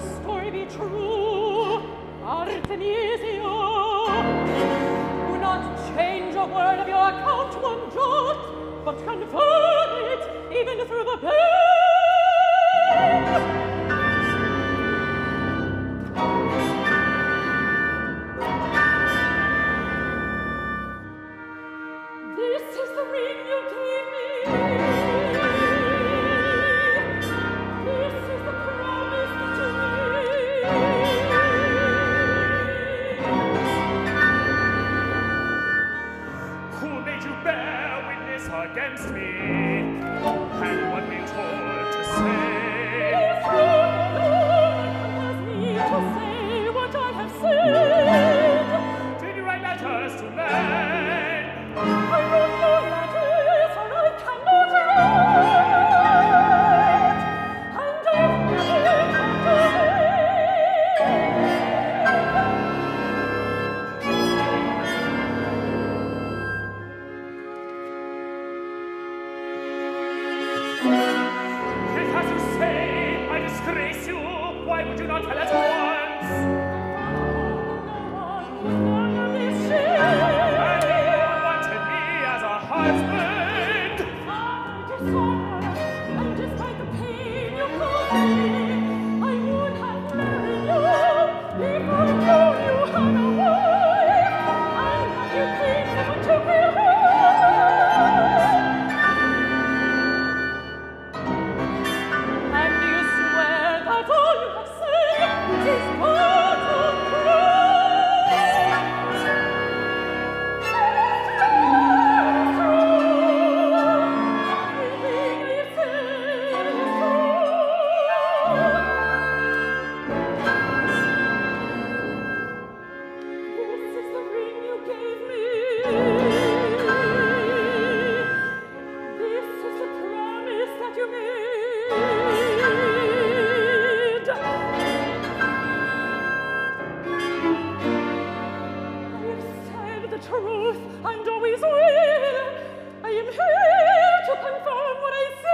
your story be true, Artemisia. Do not change a word of your account one jot, but confirm it even through the pain. Against me, and what we told to say. If you ask me to say what I have said, did you write letters to men? I wrote no letters, and I cannot write. And why would you not tell us once? No one will be ashamed. And you wanted me as a husband. I dishonor, and despite the pain you caused me, I would have married you if I knew you had a wife, and that you came never to be hurt. And you swear that all you have it is part of Christ. Everything I have said is true. This is the ring you gave me. This is the promise that you made. Truth, and always will. I am here to confirm what I say.